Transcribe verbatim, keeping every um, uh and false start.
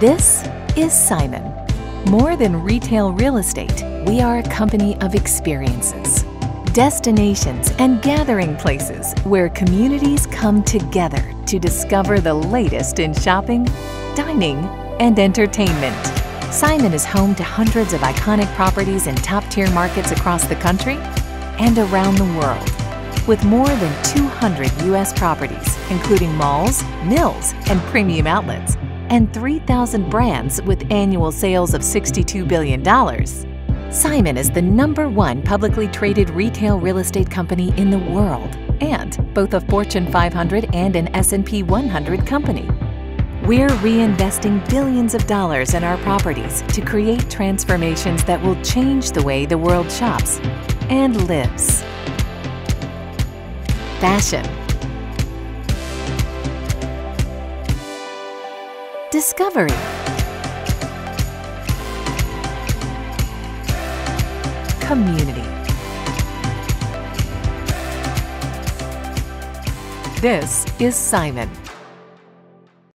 This is Simon. More than retail real estate, we are a company of experiences, destinations, and gathering places where communities come together to discover the latest in shopping, dining, and entertainment. Simon is home to hundreds of iconic properties in top-tier markets across the country and around the world. With more than two hundred U S properties, including malls, mills, and premium outlets, and three thousand brands with annual sales of sixty-two billion dollars, Simon is the number one publicly traded retail real estate company in the world and both a Fortune five hundred and an S and P one hundred company. We're reinvesting billions of dollars in our properties to create transformations that will change the way the world shops and lives. Fashion. Discovery. Community. This is Simon.